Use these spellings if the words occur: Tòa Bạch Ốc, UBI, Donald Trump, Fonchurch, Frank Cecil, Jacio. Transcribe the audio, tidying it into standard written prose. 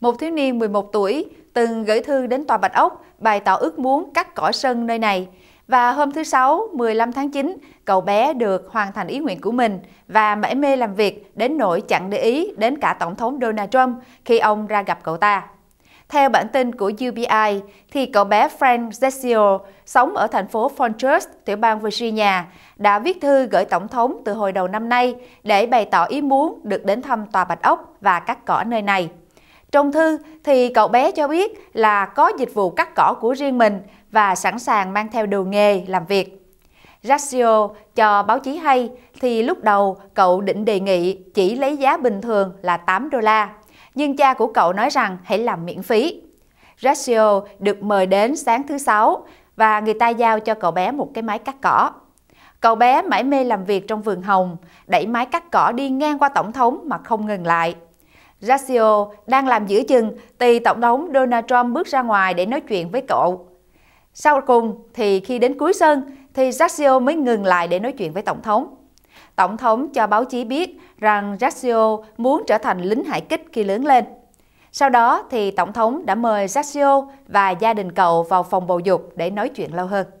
Một thiếu niên 11 tuổi từng gửi thư đến Tòa Bạch Ốc bày tỏ ước muốn cắt cỏ sân nơi này. Và hôm thứ Sáu, 15 tháng 9, cậu bé được hoàn thành ý nguyện của mình và mải mê làm việc đến nỗi chẳng để ý đến cả Tổng thống Donald Trump khi ông ra gặp cậu ta. Theo bản tin của UBI, thì cậu bé Frank Cecil, sống ở thành phố Fonchurch, tiểu bang Virginia, đã viết thư gửi Tổng thống từ hồi đầu năm nay để bày tỏ ý muốn được đến thăm Tòa Bạch Ốc và cắt cỏ nơi này. Trong thư thì cậu bé cho biết là có dịch vụ cắt cỏ của riêng mình và sẵn sàng mang theo đồ nghề làm việc. Jacio cho báo chí hay thì lúc đầu cậu định đề nghị chỉ lấy giá bình thường là 8 đô la, nhưng cha của cậu nói rằng hãy làm miễn phí. Jacio được mời đến sáng thứ Sáu và người ta giao cho cậu bé một cái máy cắt cỏ. Cậu bé mải mê làm việc trong vườn hồng, đẩy máy cắt cỏ đi ngang qua Tổng thống mà không ngừng lại. Jacio đang làm giữa chừng thì Tổng thống Donald Trump bước ra ngoài để nói chuyện với cậu. Sau cùng thì khi đến cuối sân thì Jacio mới ngừng lại để nói chuyện với Tổng thống. Tổng thống cho báo chí biết rằng Jacio muốn trở thành lính hải kích khi lớn lên. Sau đó thì Tổng thống đã mời Jacio và gia đình cậu vào phòng bầu dục để nói chuyện lâu hơn.